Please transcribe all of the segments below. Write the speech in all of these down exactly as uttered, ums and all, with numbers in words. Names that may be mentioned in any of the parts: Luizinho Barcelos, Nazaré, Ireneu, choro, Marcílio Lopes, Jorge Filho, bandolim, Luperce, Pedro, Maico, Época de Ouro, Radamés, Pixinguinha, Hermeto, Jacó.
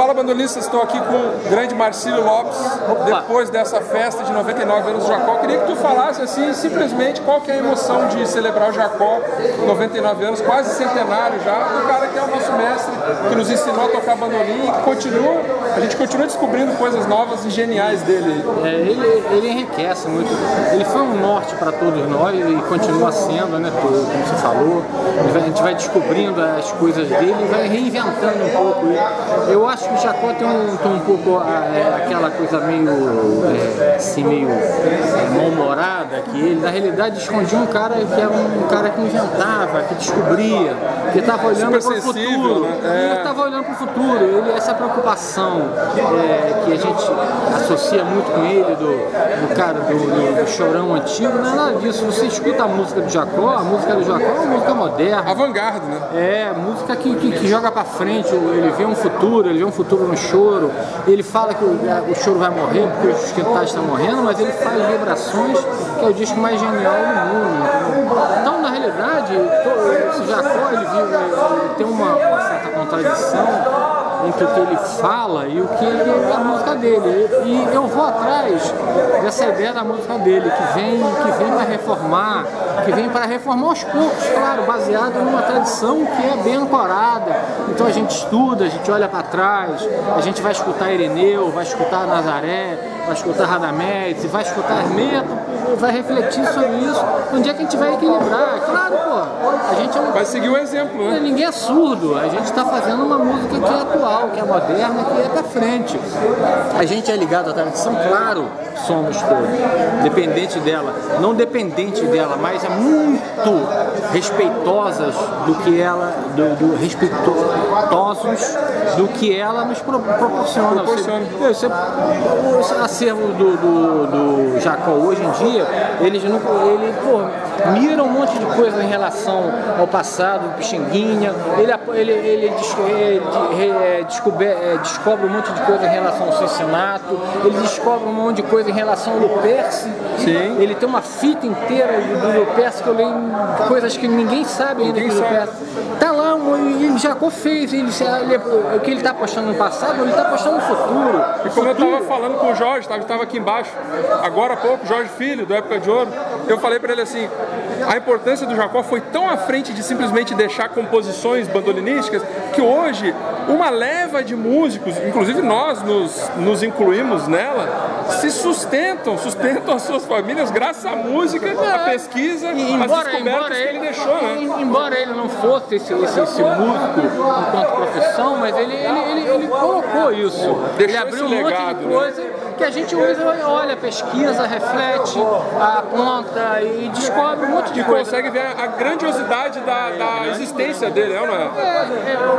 Fala, bandolistas, estou aqui com o grande Marcílio Lopes. Depois dessa festa de noventa e nove anos do Jacó, queria que tu falasse assim, simplesmente, qual que é a emoção de celebrar o Jacó, noventa e nove anos, quase centenário já, do cara que é o nosso mestre, que nos ensinou a tocar bandolim e que continua, a gente continua descobrindo coisas novas e geniais dele. É, ele, ele enriquece muito, ele foi um norte para todos nós e continua sendo, né, todo, como você falou, a gente vai descobrindo as coisas dele e vai reinventando um pouco ele. Eu acho que o Jacó tem um, tem um pouco é, aquela coisa meio, é, assim, meio é, mal-humorada, que ele, na realidade, escondia um cara que era um cara que inventava, que descobria, que estava olhando para o futuro. Né? É. Ele estava olhando para o futuro, ele, essa preocupação é, que a gente associa muito com ele, do, do cara do, do, do chorão antigo, não é nada disso. Você escuta a música do Jacó, a música do Jacó é uma música moderna. Avant-garde, né? É, música que, que, que joga para frente, ele vê um futuro, ele vê um futuro no choro, ele fala que o, o choro vai morrer porque os quintais estão morrendo, mas ele faz vibrações, que é o disco mais genial do mundo. Então, na realidade, esse Jacó, ele, ele tem uma, uma certa contradição entre o que ele fala e o que ele, a música dele. E eu vou atrás dessa ideia da música dele, que vem, que vem para reformar, que vem para reformar aos poucos, claro, baseado numa tradição que é bem ancorada. Então a gente estuda, a gente olha para trás, a gente vai escutar Ireneu, vai escutar Nazaré, vai escutar Radamés, vai escutar Hermeto, vai refletir sobre isso, onde é que a gente vai equilibrar. Claro, pô, a gente é um... vai seguir o exemplo, né? Ninguém é surdo, a gente está fazendo uma música que é atual, que é moderna, que é pra frente. A gente é ligado à tradição, claro, somos todos, dependente dela, não dependente dela, mas é muito respeitosas do que ela, do, do respeitosos do que ela nos pro, proporciona. proporciona. Você, você, o acervo do, do, do Jacó hoje em dia, eles não, ele, pô, mira um monte de coisa em relação ao passado, do Pixinguinha, ele, ele, ele, ele, ele Descobre, é, descobre um monte de coisa em relação ao Cincinnati, ele descobre um monte de coisa em relação ao Luperce. Sim. Ele tem uma fita inteira do Luperce que eu leio coisas que ninguém sabe ainda do Luperce. Tá lá, ele Jacó fez, ele, ele, o que ele tá postando no passado, ele tá postando no futuro. E como futuro. Eu tava falando com o Jorge, tava, tava aqui embaixo, agora há pouco, Jorge Filho, do Época de Ouro, eu falei para ele assim, a importância do Jacó foi tão à frente de simplesmente deixar composições bandolinísticas, que hoje uma leva de músicos, inclusive nós nos, nos incluímos nela, se sustentam, sustentam as suas famílias graças à música, à pesquisa, às descobertas que ele deixou. Né? Embora ele não fosse esse, esse, esse músico enquanto profissão, mas ele, ele, ele, ele colocou isso. Deixou ele abriu esse um legado, monte de coisa, né? Que a gente usa, olha, pesquisa, reflete, aponta e descobre um monte de e coisa. E consegue ver a grandiosidade da, é, da existência dele, não é? é,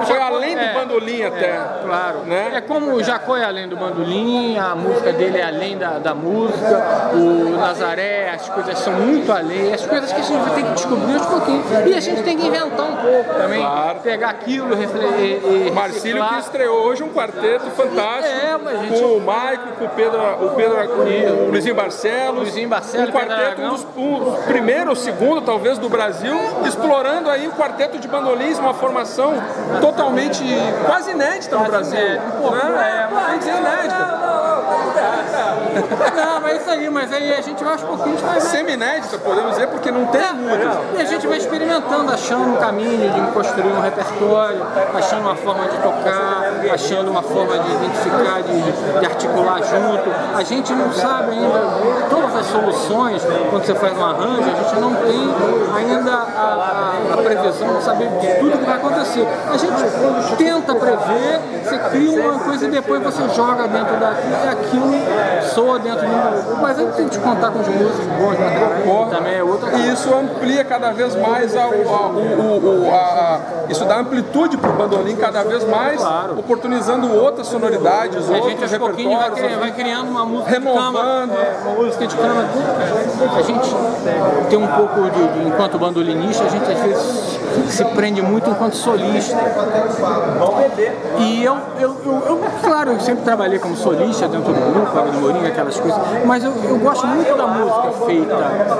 é Foi além é, do bandolim até. É, claro. Né? É como o Jacó é além do bandolim, a música dele é além da, da música, o Nazaré, as coisas são muito além, as coisas que a gente tem que descobrir aos pouquinhos. E a gente tem que inventar um pouco também, claro. Pegar aquilo, refletir. Marcílio que estreou hoje um quarteto fantástico, é, gente... com o Maico, com o Pedro, o Pedro, o Luizinho Barcelos, Luizinho Barcelos, um quarteto, um dos um, primeiro ou segundo, talvez, do Brasil, explorando aí o quarteto de bandolins, uma formação totalmente quase inédita no Brasil. Não, é, mas é inédita. Não, mas é isso aí, mas aí a gente vai aos pouquinhos mais. Semi-inédita, podemos dizer, porque não tem muito. E a gente vai experimentando, achando um caminho de construir um repertório, achando uma forma de tocar, achando uma forma de identificar, de, de articular junto. A gente não sabe ainda todas as soluções, quando você faz um arranjo, a gente não tem ainda a, a, a previsão de saber de tudo que vai acontecer. A gente tenta prever, você cria uma coisa e depois você joga dentro daquilo e aquilo soa dentro do... Mas a gente tem que contar com os músicos bons, né? Também é outra coisa. E isso amplia cada vez mais a, a, a, a, a, isso dá amplitude para o bandolim cada vez mais, oportunizando outras sonoridades, outros repertórios, criando uma música renovando, de cama, é, uma música de cama. A gente tem um pouco de, de enquanto bandolinista, a gente às vezes se prende muito enquanto solista. E eu, eu, eu, eu claro, eu sempre trabalhei como solista dentro do Mourinho, Fábio de Mourinho, aquelas coisas. Mas eu, eu gosto muito da música feita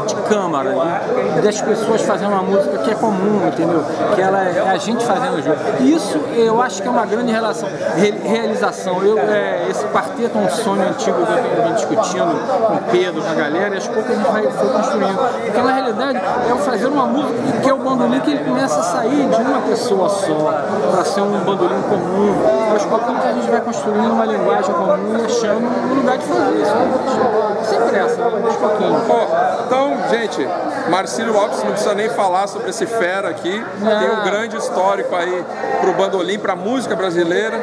de câmara, né? Das pessoas fazendo uma música que é comum, entendeu? Que ela é a gente fazendo junto. Isso eu acho que é uma grande relação, re, realização. Eu, é, esse quarteto é um sonho antigo que eu tenho vindo discutindo com o Pedro, com a galera, e aos poucos a gente foi construindo. Porque na realidade é fazer uma música que é o bandolim, que ele começa a sair de uma pessoa só, para ser um bandolim comum. Aos poucos a gente vai construindo uma linguagem comum e achando um lugar de fazer isso. Sem pressa, aos pouquinhos. Oh, então, gente, Marcílio Lopes, não precisa nem falar sobre esse fera aqui. Ah. Tem um grande histórico aí pro bandolim, pra música brasileira.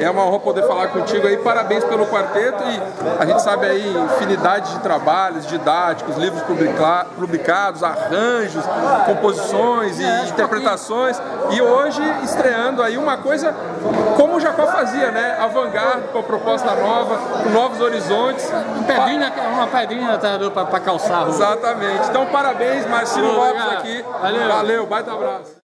É uma honra poder falar contigo aí. Parabéns pelo quarteto, e a gente sabe aí infinidade de trabalhos didáticos, livros publica publicados, arranjos, composições e é, interpretações. E hoje estreando aí uma coisa como o Jacó fazia, né? A vanguarda, com a proposta nova, com novos horizontes. Um pedrinho, uma pedrinha para calçar. Exatamente. Então, parabéns, Marcílio Lopes aqui. Valeu, valeu, baita abraço.